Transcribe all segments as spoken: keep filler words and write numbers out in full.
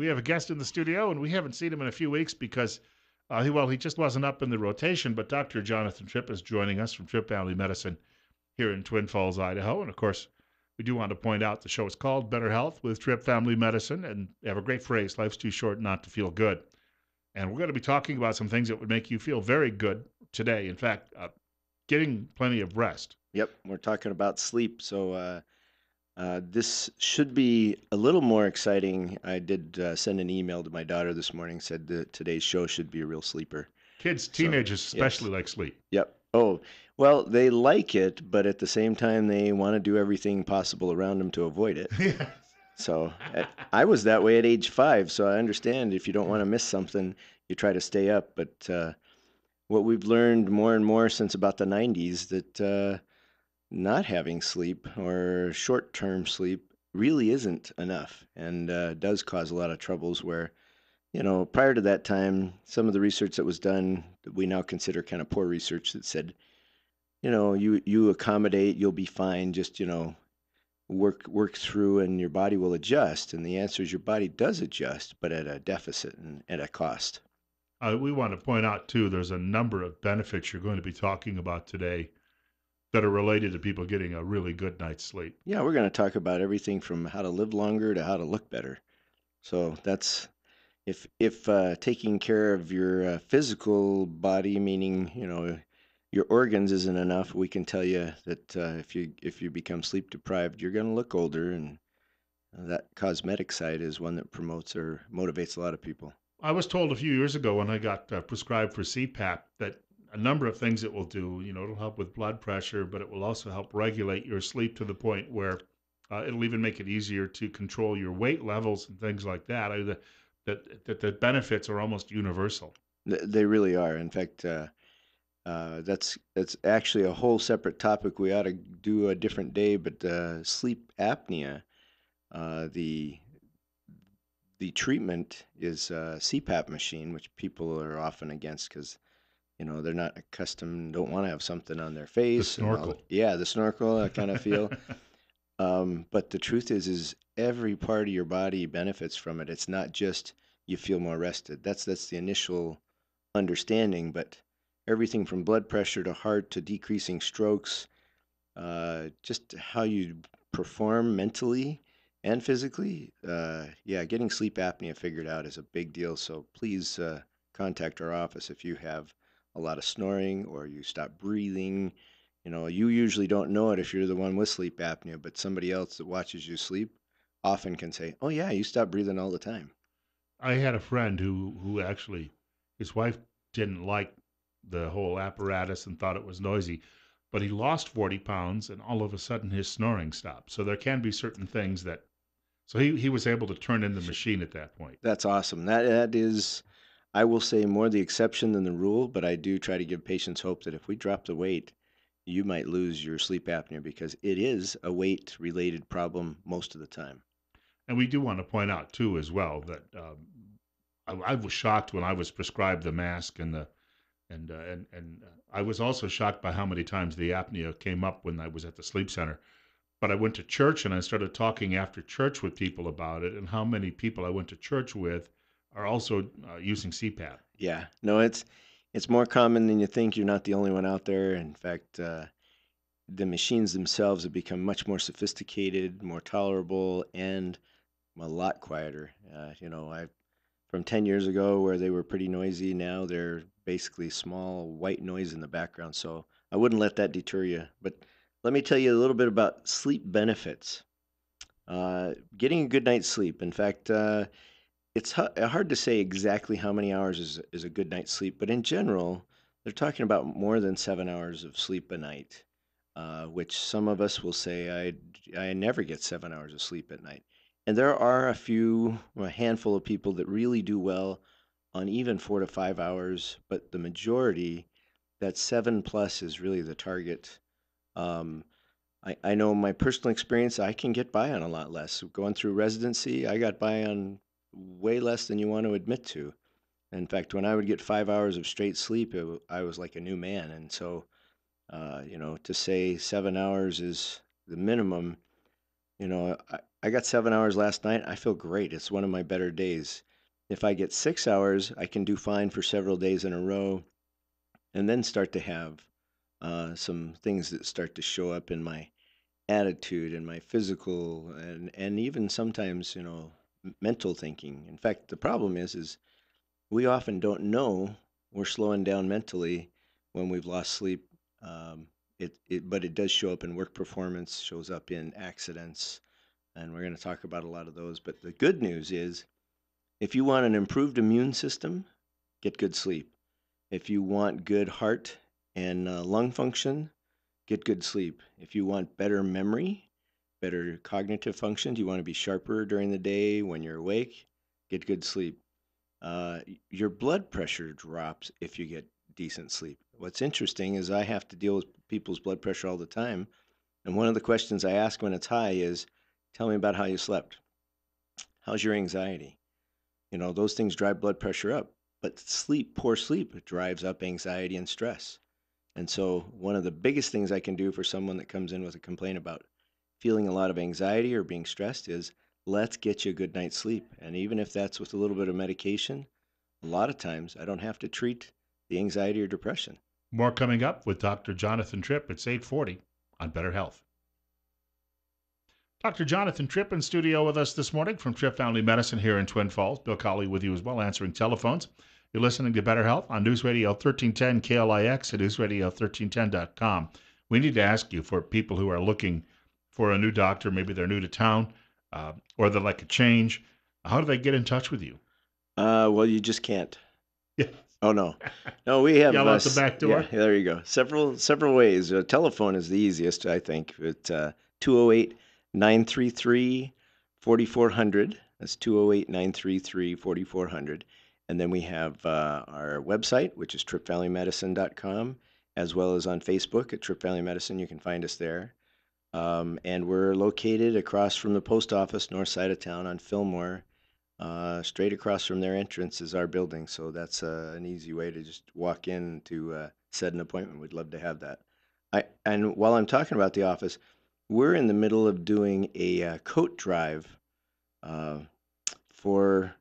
We have a guest in the studio, and we haven't seen him in a few weeks because, uh, he, well, he just wasn't up in the rotation, but Doctor Jonathan Tripp is joining us from Tripp Family Medicine here in Twin Falls, Idaho. And, of course, we do want to point out the show is called Better Health with Tripp Family Medicine, and they have a great phrase, life's too short not to feel good. And we're going to be talking about some things that would make you feel very good today. In fact, uh, getting plenty of rest. Yep, we're talking about sleep, so uh, uh, this should be a little more exciting. I did uh, send an email to my daughter this morning, said that today's show should be a real sleeper. Kids, teenagers so, especially yes. like sleep. Yep. Oh, well, they like it, but at the same time, they want to do everything possible around them to avoid it. Yes. So at, I was that way at age five, so I understand if you don't want to miss something, you try to stay up. But uh, what we've learned more and more since about the nineties that uh, not having sleep or short-term sleep really isn't enough and uh, does cause a lot of troubles where, you know, prior to that time, some of the research that was done that we now consider kind of poor research that said, you know, you, you accommodate, you'll be fine, just, you know, work work through and your body will adjust. And the answer is your body does adjust, but at a deficit and at a cost. Uh, we want to point out, too, there's a number of benefits you're going to be talking about today that are related to people getting a really good night's sleep. Yeah, we're going to talk about everything from how to live longer to how to look better. So that's, if if uh, taking care of your uh, physical body, meaning, you know, your organs isn't enough, we can tell you that uh, if you if you become sleep deprived, you're going to look older, and that cosmetic side is one that promotes or motivates a lot of people. I was told a few years ago when I got uh, prescribed for C PAP that a number of things it will do. You know, it'll help with blood pressure, but it will also help regulate your sleep to the point where uh, it'll even make it easier to control your weight levels and things like that. I, the, that, that the benefits are almost universal. They really are. In fact, uh, uh, that's that's actually a whole separate topic we ought to do a different day, but uh, sleep apnea, uh, the the treatment is a C PAP machine, which people are often against because, you know, they're not accustomed, don't want to have something on their face. The snorkel. Yeah, the snorkel, I kind of feel. um, but the truth is, is every part of your body benefits from it. It's not just you feel more rested. That's that's the initial understanding, but everything from blood pressure to heart to decreasing strokes, uh, just how you perform mentally and physically. Uh, yeah, getting sleep apnea figured out is a big deal. So please uh, contact our office if you have a lot of snoring or you stop breathing. You know, you usually don't know it if you're the one with sleep apnea, but somebody else that watches you sleep often can say, oh, yeah, you stop breathing all the time. I had a friend who, who actually, his wife didn't like the whole apparatus and thought it was noisy, but he lost forty pounds and all of a sudden his snoring stopped. So there can be certain things that, so he, he was able to turn in the machine at that point. That's awesome. That that is... I will say more the exception than the rule, but I do try to give patients hope that if we drop the weight, you might lose your sleep apnea because it is a weight-related problem most of the time. And we do want to point out, too, as well, that um, I, I was shocked when I was prescribed the mask, and the and, uh, and and I was also shocked by how many times the apnea came up when I was at the sleep center. But I went to church, and I started talking after church with people about it and how many people I went to church with are also uh, using C PAP. Yeah, no, it's it's more common than you think. You're not the only one out there. In fact, uh, the machines themselves have become much more sophisticated, more tolerable, and a lot quieter. Uh, you know, I from ten years ago where they were pretty noisy, now they're basically small white noise in the background. So I wouldn't let that deter you. But let me tell you a little bit about sleep benefits. Uh, getting a good night's sleep. In fact, uh, It's hard to say exactly how many hours is, is a good night's sleep, but in general, they're talking about more than seven hours of sleep a night, uh, which some of us will say, I, I never get seven hours of sleep at night. And there are a few, a handful of people that really do well on even four to five hours, but the majority, that seven plus is really the target. Um, I, I know my personal experience, I can get by on a lot less. Going through residency, I got by on way less than you want to admit to. In fact, when I would get five hours of straight sleep, it w- I was like a new man. And so, uh, you know, to say seven hours is the minimum, you know, I, I got seven hours last night. I feel great. It's one of my better days. If I get six hours, I can do fine for several days in a row and then start to have uh, some things that start to show up in my attitude and my physical and, and even sometimes, you know, mental thinking. In fact, the problem is, is we often don't know we're slowing down mentally when we've lost sleep. Um, it, it, but it does show up in work performance, shows up in accidents, and we're going to talk about a lot of those. But the good news is, if you want an improved immune system, get good sleep. If you want good heart and uh, lung function, get good sleep. If you want better memory, better cognitive function, you want to be sharper during the day when you're awake, get good sleep. Uh, your blood pressure drops if you get decent sleep. What's interesting is I have to deal with people's blood pressure all the time. And one of the questions I ask when it's high is, tell me about how you slept. How's your anxiety? You know, those things drive blood pressure up, but sleep, poor sleep, drives up anxiety and stress. And so one of the biggest things I can do for someone that comes in with a complaint about feeling a lot of anxiety or being stressed is, let's get you a good night's sleep. And even if that's with a little bit of medication, a lot of times I don't have to treat the anxiety or depression. More coming up with Doctor Jonathan Tripp. It's eight forty on Better Health. Doctor Jonathan Tripp in studio with us this morning from Tripp Family Medicine here in Twin Falls. Bill Colley with you as well, answering telephones. You're listening to Better Health on News Radio thirteen ten K L I X at news radio thirteen ten dot com. We need to ask you, for people who are looking for a new doctor, maybe they're new to town, Uh, or they like a change, how do they get in touch with you? Uh, well, you just can't. Yes. Oh, no. No, we have... Yell out the back door? Yeah, there you go. Several several ways. Uh, telephone is the easiest, I think. It's uh, two oh eight, nine three three, four four zero zero. That's two oh eight, nine three three, four four zero zero. And then we have uh, our website, which is tripp valley medicine dot com, as well as on Facebook at Tripp Family Medicine. You can find us there. Um, and we're located across from the post office, north side of town on Fillmore. Uh, straight across from their entrance is our building, so that's uh, an easy way to just walk in to uh, set an appointment. We'd love to have that. I, and while I'm talking about the office, we're in the middle of doing a uh, coat drive uh, for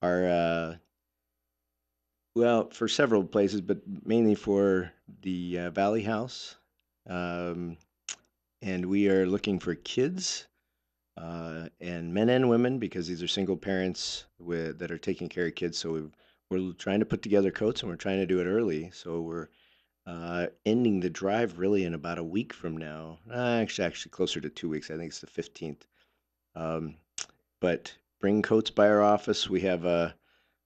our, uh, well, for several places, but mainly for the uh, Valley House. Um, And we are looking for kids uh, and men and women, because these are single parents with, that are taking care of kids. So we've, we're trying to put together coats, and we're trying to do it early. So we're uh, ending the drive really in about a week from now. Uh, actually, actually closer to two weeks. I think it's the fifteenth. Um, but bring coats by our office. We have a,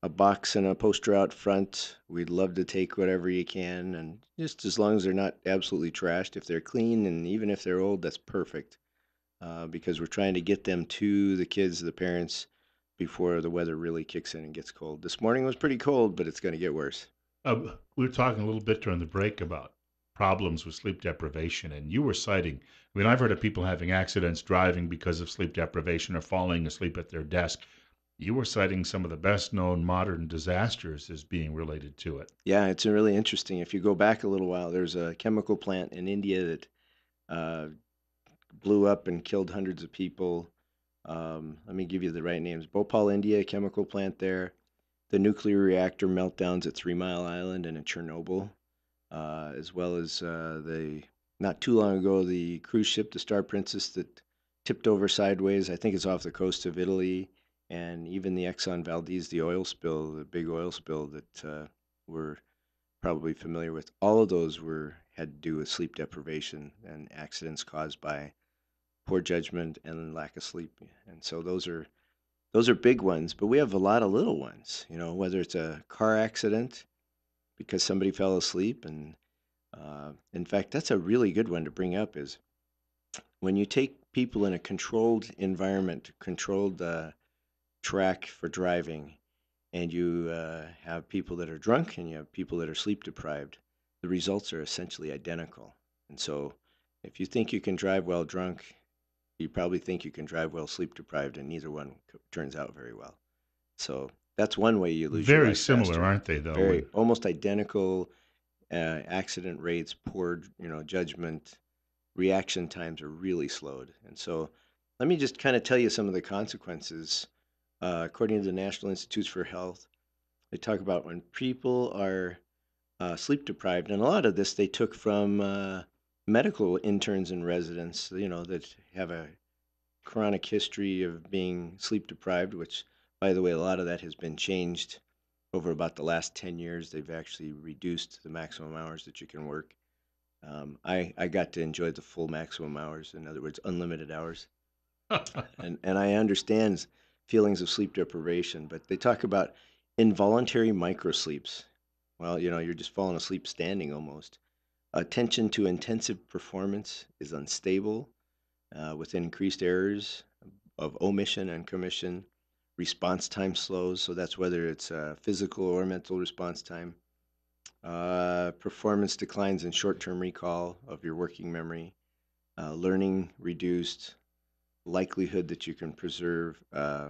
a box and a poster out front. We'd love to take whatever you can, and just as long as they're not absolutely trashed, if they're clean and even if they're old, that's perfect, uh, because we're trying to get them to the kids, the parents, before the weather really kicks in and gets cold. This morning was pretty cold, but it's going to get worse. Uh, we were talking a little bit during the break about problems with sleep deprivation, and you were citing, I mean, I've heard of people having accidents driving because of sleep deprivation or falling asleep at their desk. You were citing some of the best-known modern disasters as being related to it. Yeah, it's really interesting. If you go back a little while, there's a chemical plant in India that uh, blew up and killed hundreds of people. Um, let me give you the right names. Bhopal, India, chemical plant there. The nuclear reactor meltdowns at Three Mile Island and at Chernobyl, uh, as well as uh, the, not too long ago, the cruise ship, the Star Princess, that tipped over sideways. I think it's off the coast of Italy. And even the Exxon Valdez, the oil spill, the big oil spill that uh, we're probably familiar with, all of those were had to do with sleep deprivation and accidents caused by poor judgment and lack of sleep. And so those are those are big ones, but we have a lot of little ones, you know, whether it's a car accident because somebody fell asleep. And uh, in fact, that's a really good one to bring up, is when you take people in a controlled environment, controlled uh, track for driving, and you uh, have people that are drunk and you have people that are sleep deprived, the results are essentially identical. And so if you think you can drive well drunk, you probably think you can drive well sleep deprived, and neither one co- turns out very well. So that's one way you lose very your life similar faster. Aren't they though? Very almost identical uh, accident rates, poor you know judgment, reaction times are really slowed. And so Let me just kind of tell you some of the consequences. Uh, according to the National Institutes for Health, they talk about when people are uh, sleep deprived, and a lot of this they took from uh, medical interns and residents, you know, that have a chronic history of being sleep deprived, which, by the way, a lot of that has been changed over about the last ten years. They've actually reduced the maximum hours that you can work. Um, I, I got to enjoy the full maximum hours, in other words, unlimited hours. and, and I understand feelings of sleep deprivation, but they talk about involuntary microsleeps. Well, you know, you're just falling asleep standing almost. Attention to intensive performance is unstable uh, with increased errors of omission and commission. Response time slows, so that's whether it's uh, physical or mental response time. Uh, performance declines in short-term recall of your working memory. Uh, learning reduced. Likelihood that you can preserve uh,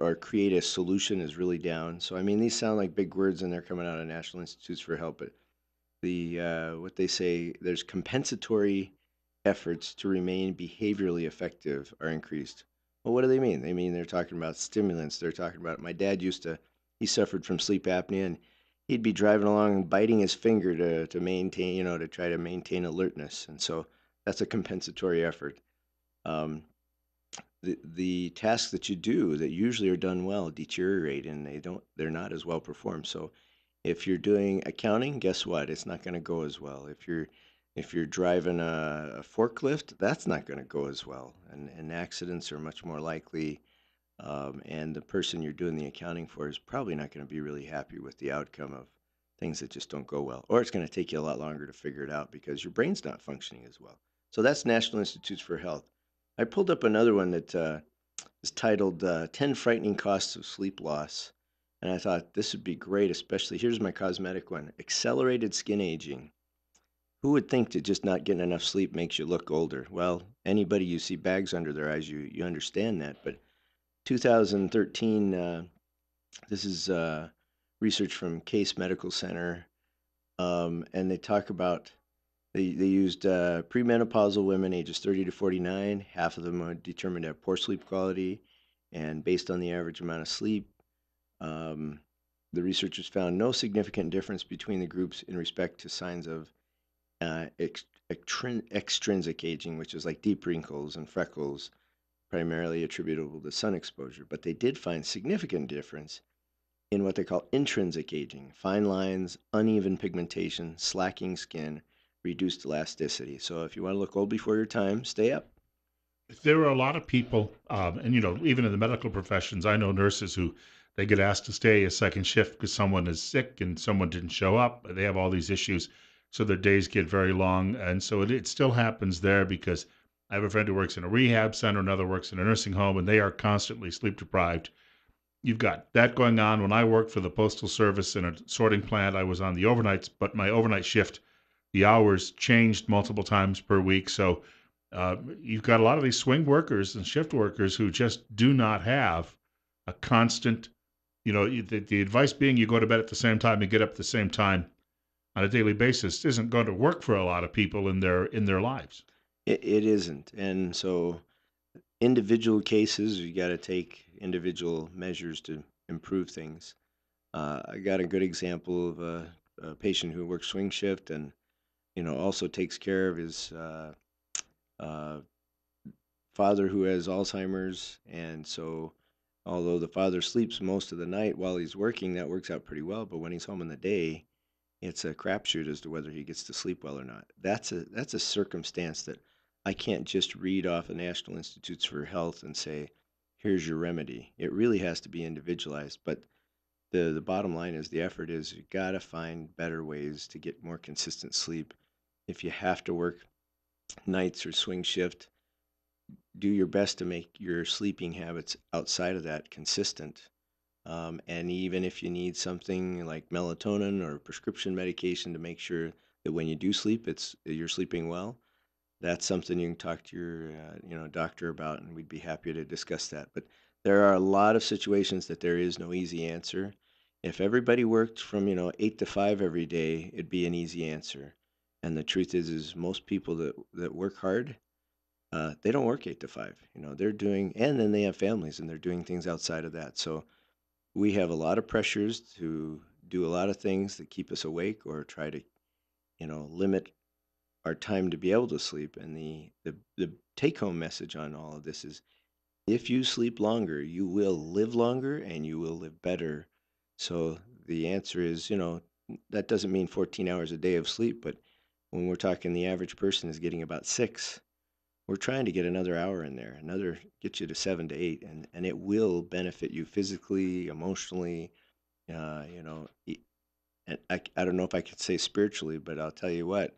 or create a solution is really down. So, I mean, these sound like big words, and they're coming out of National Institutes for Health, but the uh, what they say, there's compensatory efforts to remain behaviorally effective are increased. Well, what do they mean? They mean they're talking about stimulants. They're talking about, my dad used to, he suffered from sleep apnea, and he'd be driving along and biting his finger to, to maintain, you know, to try to maintain alertness. And so that's a compensatory effort. Um, the, the tasks that you do that usually are done well deteriorate, and they don't, they're not as well performed. So if you're doing accounting, guess what? It's not going to go as well. If you're If you're driving a, a forklift, that's not going to go as well, and, and accidents are much more likely, um, and the person you're doing the accounting for is probably not going to be really happy with the outcome of things that just don't go well, or it's going to take you a lot longer to figure it out because your brain's not functioning as well. So that's National Institutes for Health. I pulled up another one that uh, is titled uh, ten Frightening Costs of Sleep Loss, and I thought this would be great, especially, here's my cosmetic one, accelerated skin aging. Who would think that just not getting enough sleep makes you look older? Well, anybody you see bags under their eyes, you you understand that. But two thousand thirteen, uh, this is uh, research from Case Medical Center, um, and they talk about, they, they used uh, premenopausal women ages thirty to forty-nine. Half of them are determined to have poor sleep quality, and based on the average amount of sleep, um, the researchers found no significant difference between the groups in respect to signs of Uh, ext extrinsic aging, which is like deep wrinkles and freckles, primarily attributable to sun exposure. But they did find significant difference in what they call intrinsic aging, fine lines, uneven pigmentation, slacking skin, reduced elasticity. So if you want to look old before your time, stay up. There are a lot of people, um, and you know, even in the medical professions, I know nurses who, they get asked to stay a second shift because someone is sick and someone didn't show up. They have all these issues. So their days get very long, and so it, it still happens there, because I have a friend who works in a rehab center, another works in a nursing home, and they are constantly sleep deprived. You've got that going on. When I worked for the Postal Service in a sorting plant, I was on the overnights, but my overnight shift, the hours changed multiple times per week. So uh, you've got a lot of these swing workers and shift workers who just do not have a constant, you know, the, the advice being you go to bed at the same time and get up at the same time on a daily basis isn't going to work for a lot of people in their in their lives. It, it isn't, and so individual cases, you got to take individual measures to improve things. Uh, I got a good example of a, a patient who works swing shift, and you know also takes care of his uh, uh, father who has Alzheimer's, and so although the father sleeps most of the night while he's working, that works out pretty well. But when he's home in the day, it's a crapshoot as to whether he gets to sleep well or not. That's a that's a circumstance that I can't just read off the National Institutes for Health and say, here's your remedy. It really has to be individualized. But the, the bottom line is the effort is you got to find better ways to get more consistent sleep. If you have to work nights or swing shift, do your best to make your sleeping habits outside of that consistent. Um, and even if you need something like melatonin or prescription medication to make sure that when you do sleep, it's you're sleeping well, that's something you can talk to your uh, you know doctor about, and we'd be happy to discuss that. But there are a lot of situations that there is no easy answer. If everybody worked from you know eight to five every day, it'd be an easy answer. And the truth is, is most people that that work hard uh, they don't work eight to five. You know, they're doing, and then they have families and they're doing things outside of that. So we have a lot of pressures to do a lot of things that keep us awake or try to, you know, limit our time to be able to sleep. And the, the, the take-home message on all of this is, if you sleep longer, you will live longer and you will live better. So the answer is, you know, that doesn't mean fourteen hours a day of sleep, but when we're talking the average person is getting about six, we're trying to get another hour in there, another, get you to seven to eight, and, and it will benefit you physically, emotionally, uh, you know, and I, I don't know if I could say spiritually, but I'll tell you what,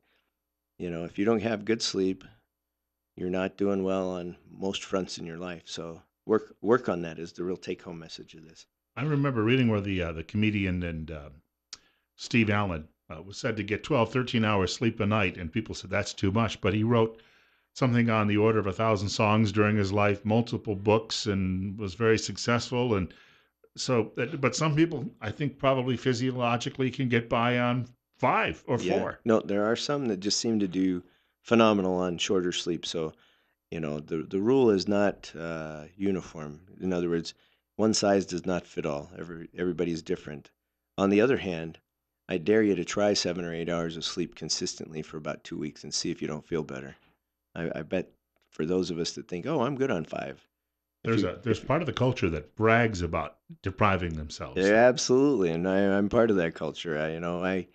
you know, if you don't have good sleep, you're not doing well on most fronts in your life. So work work on that is the real take-home message of this. I remember reading where the uh, the comedian and uh, Steve Allen uh, was said to get twelve, thirteen hours sleep a night, and people said that's too much. But he wrote something on the order of a thousand songs during his life, multiple books, and was very successful. And so, but some people, I think, probably physiologically can get by on five or yeah. four. No, there are some that just seem to do phenomenal on shorter sleep. So, you know, the the rule is not uh, uniform. In other words, one size does not fit all. Every everybody's different. On the other hand, I dare you to try seven or eight hours of sleep consistently for about two weeks and see if you don't feel better. I, I bet for those of us that think, oh, I'm good on five. There's you, a there's part of the culture that brags about depriving themselves. Yeah, absolutely, and I, I'm part of that culture. I, you know, I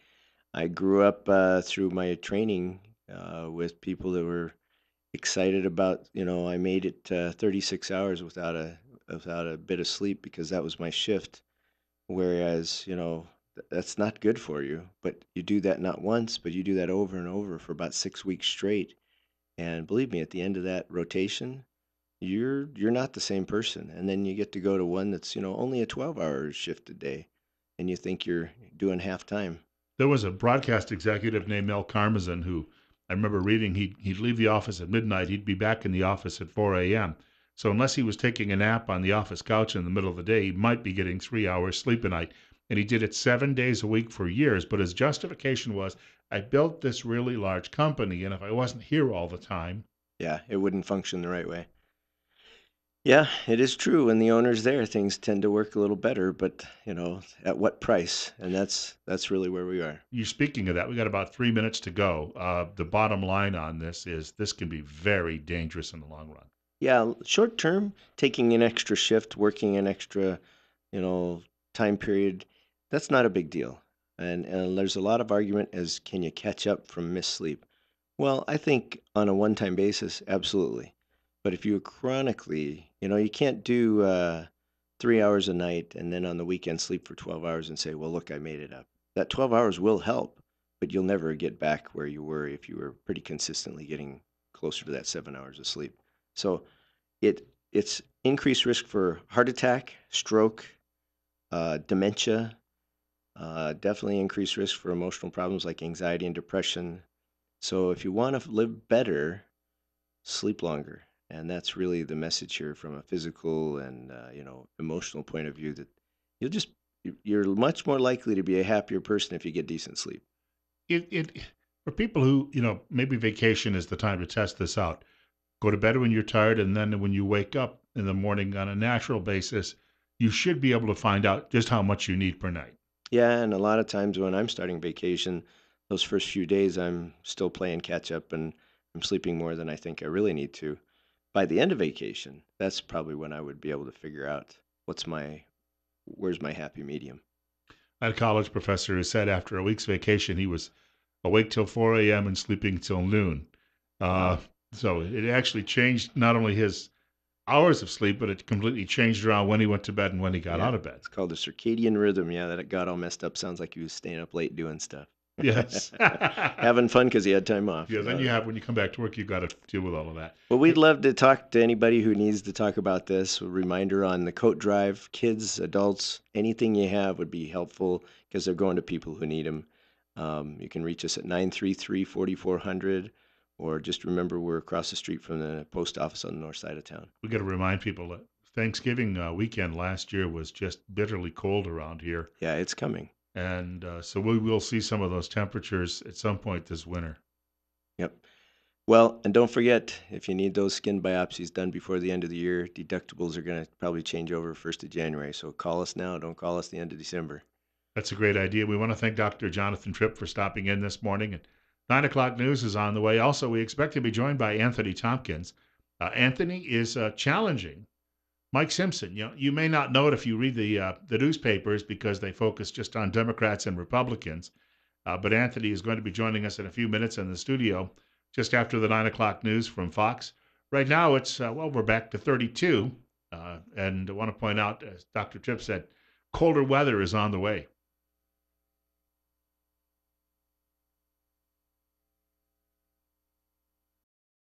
I grew up uh, through my training. Uh, with people that were excited about, you know, I made it uh, thirty-six hours without a without a bit of sleep because that was my shift. Whereas, you know, th- that's not good for you. But you do that not once, but you do that over and over for about six weeks straight. And believe me, at the end of that rotation, you're you're not the same person. And then you get to go to one that's, you know, only a twelve-hour shift a day, and you think you're doing half time. There was a broadcast executive named Mel Karmazan who, I remember reading he'd, he'd leave the office at midnight. He'd be back in the office at four a.m. So unless he was taking a nap on the office couch in the middle of the day, he might be getting three hours sleep a night. And he did it seven days a week for years. But his justification was, I built this really large company, and if I wasn't here all the time. Yeah, it wouldn't function the right way. Yeah, it is true. When the owner's there, things tend to work a little better, but, you know, at what price? And that's that's really where we are. You're speaking of that. We got about three minutes to go. Uh, the bottom line on this is this can be very dangerous in the long run. Yeah, short term, taking an extra shift, working an extra, you know, time period, that's not a big deal. And, and there's a lot of argument as can you catch up from missed sleep? Well, I think on a one-time basis, absolutely. But if you chronically, you know, you can't do uh, three hours a night and then on the weekend sleep for twelve hours and say, well, look, I made it up. That twelve hours will help, but you'll never get back where you were if you were pretty consistently getting closer to that seven hours of sleep. So it it's increased risk for heart attack, stroke, uh, dementia, uh, definitely increased risk for emotional problems like anxiety and depression. So if you want to live better, sleep longer. And that's really the message here from a physical and, uh, you know, emotional point of view that you'll just, you're much more likely to be a happier person if you get decent sleep. It, it for people who, you know, maybe vacation is the time to test this out. Go to bed when you're tired, and then when you wake up in the morning on a natural basis, you should be able to find out just how much you need per night. Yeah, and a lot of times when I'm starting vacation, those first few days I'm still playing catch up and I'm sleeping more than I think I really need to. By the end of vacation, that's probably when I would be able to figure out what's my, where's my happy medium. I had a college professor who said after a week's vacation, he was awake till four a.m. and sleeping till noon. Uh, so it actually changed not only his hours of sleep, but it completely changed around when he went to bed and when he got yeah, out of bed. It's called the circadian rhythm. Yeah, that it got all messed up. Sounds like he was staying up late doing stuff. Yes. Having fun because he had time off. Yeah, then know? You have, when you come back to work, you've got to deal with all of that. Well, we'd love to talk to anybody who needs to talk about this. A reminder on the coat drive, kids, adults, anything you have would be helpful because they're going to people who need them. Um, you can reach us at nine three three, four four zero zero, or just remember we're across the street from the post office on the north side of town. We've got to remind people that Thanksgiving uh, weekend last year was just bitterly cold around here. Yeah, it's coming. And uh, so we will see some of those temperatures at some point this winter. Yep. Well, and don't forget, if you need those skin biopsies done before the end of the year, deductibles are going to probably change over first of January. So call us now. Don't call us the end of December. That's a great idea. We want to thank Doctor Jonathan Tripp for stopping in this morning. And nine o'clock news is on the way. Also, we expect to be joined by Anthony Tompkins. Uh, Anthony is uh, challenging Mike Simpson. You know, you may not know it if you read the, uh, the newspapers because they focus just on Democrats and Republicans. Uh, but Anthony is going to be joining us in a few minutes in the studio, just after the nine o'clock news from Fox. Right now, it's, uh, well, we're back to thirty-two. Uh, and I want to point out, as Doctor Tripp said, colder weather is on the way.